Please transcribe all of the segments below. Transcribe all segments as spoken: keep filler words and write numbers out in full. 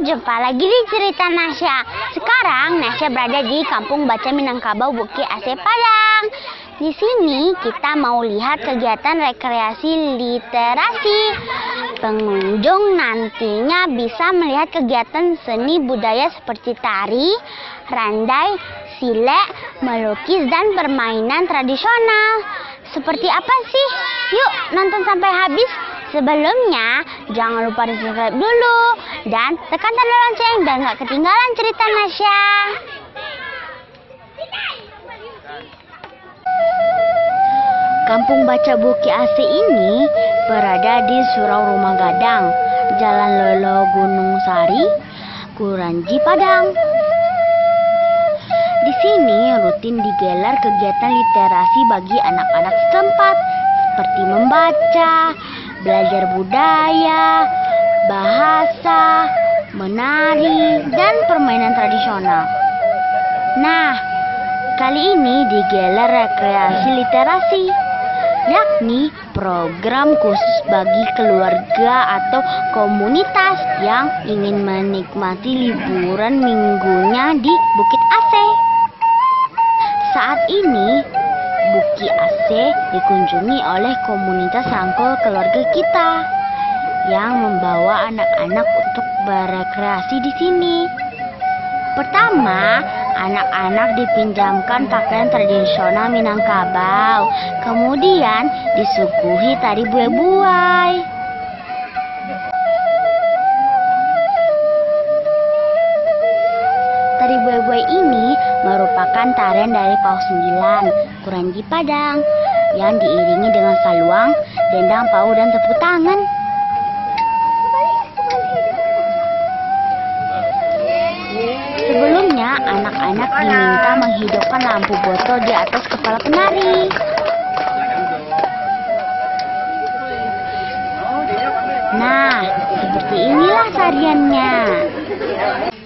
Jumpa lagi di cerita Nasya. Sekarang Nasya berada di Kampung Baca Minangkabau, Bukik Ase, Padang. Di sini kita mau lihat kegiatan rekreasi literasi. Pengunjung nantinya bisa melihat kegiatan seni budaya seperti tari, randai, silek, melukis, dan permainan tradisional. Seperti apa sih? Yuk nonton sampai habis. Sebelumnya, jangan lupa di-subscribe dulu dan tekan tanda lonceng dan nggak ketinggalan cerita Nasya. Kampung Baca Bukik Ase ini berada di Surau Rumah Gadang, Jalan Lolo Gunung Sari, Kuranji, Padang. Di sini rutin digelar kegiatan literasi bagi anak-anak setempat seperti membaca, belajar budaya, bahasa, menari, dan permainan tradisional. Nah, kali ini digelar rekreasi literasi, yakni program khusus bagi keluarga atau komunitas yang ingin menikmati liburan minggunya di Bukik Ase. Saat ini Bukik Ase dikunjungi oleh komunitas rangkul keluarga kita yang membawa anak-anak untuk berekreasi di sini. Pertama, anak-anak dipinjamkan pakaian tradisional Minangkabau, kemudian disuguhi tari buai-buai. Tari buai-buai ini merupakan tarian dari Pauk Sembilan, Kuranji, Padang, yang diiringi dengan saluang, dendang pau, dan seputangan. Sebelumnya, anak-anak diminta menghidupkan lampu botol di atas kepala penari. Nah, seperti inilah tariannya.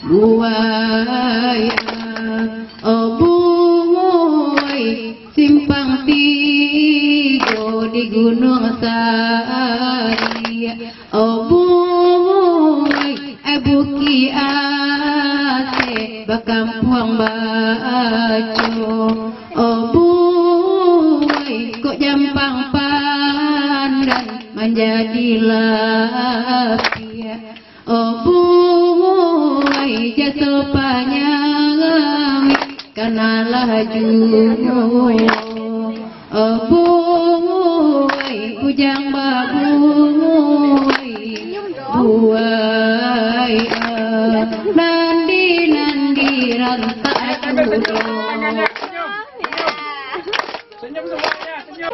Buaya, oh buai, simpang tigo di Gunung Sari. Oh buai, eh Bukik Ase, Bakampung Baco. Oh buai, kok jampang pandan menjadi lapia. Oh buai, jatuh panjang karena lajunya. Oh buai, bujang babuai, buai nandi nandi rantai kuda. Senyum semuanya, senyum.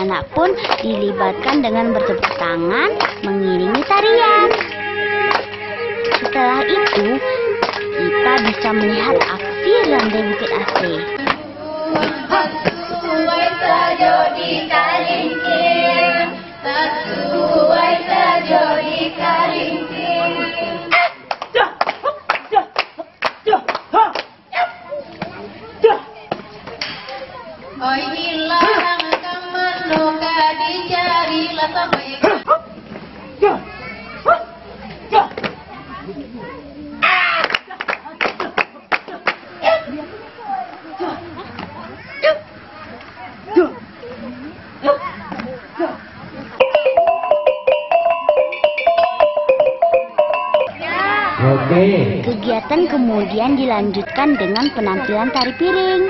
Anak pun dilibatkan dengan bertepuk tangan mengiringi tarian. Setelah itu, kita bisa melihat aksi randai Bukik Ase. Oi, hilang. Dicarilah Kegiatan kemudian dilanjutkan dengan penampilan tari piring.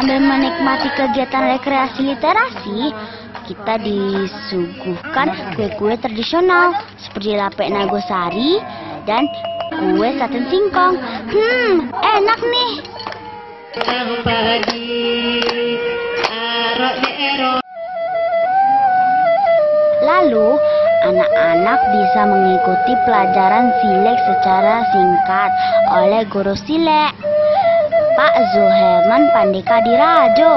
Sambil menikmati kegiatan rekreasi literasi, kita disuguhkan kue-kue tradisional seperti lapek nagosari dan kue satin singkong. Hmm, enak nih. Lalu, anak-anak bisa mengikuti pelajaran silek secara singkat oleh guru silek Pak Joheman Pandeka Dirajo.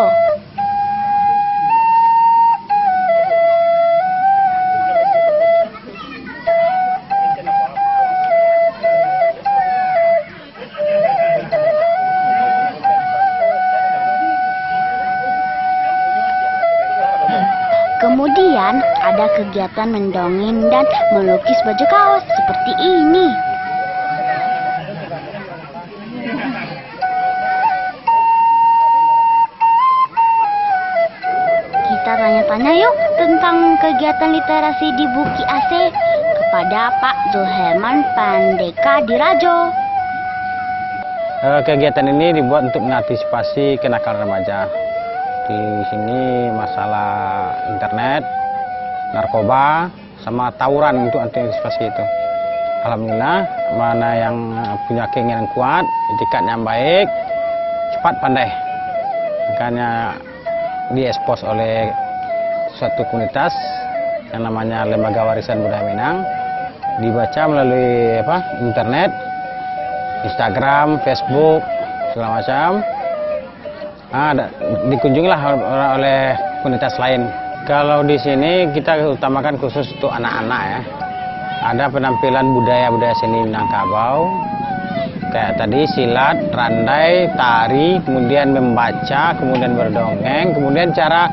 Kemudian ada kegiatan mendongeng dan melukis baju kaos seperti ini. Tanya yuk tentang kegiatan literasi di Bukik Ase kepada Pak Joheman Pandeka Dirajo. Kegiatan ini dibuat untuk mengantisipasi kenakalan remaja. Di sini masalah internet, narkoba, sama tawuran untuk antisipasi itu. Alhamdulillah, mana yang punya keinginan kuat, itikat yang baik, cepat pandai. Makanya diekspos oleh suatu komunitas yang namanya Lembaga Warisan Budaya Minang, dibaca melalui apa internet, Instagram, Facebook, segala macam. Nah, dikunjungilah oleh komunitas lain. Kalau di sini kita utamakan khusus untuk anak-anak ya. Ada penampilan budaya-budaya seni Minangkabau, kayak tadi silat, randai, tari, kemudian membaca, kemudian berdongeng, kemudian cara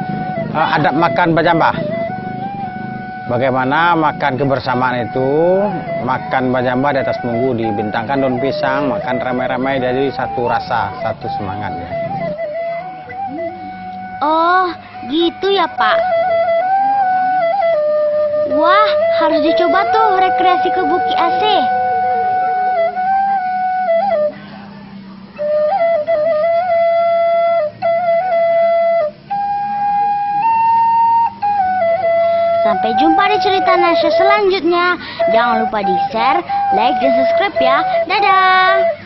adab makan Bajamba. Bagaimana makan kebersamaan itu, makan Bajamba di atas munggu, dibentangkan daun pisang, makan ramai-ramai, jadi satu rasa, satu semangat. Oh, gitu ya Pak. Wah, harus dicoba tuh rekreasi ke Bukik Ase. Sampai jumpa di cerita Nasya selanjutnya. Jangan lupa di share, like, dan subscribe ya. Dadah!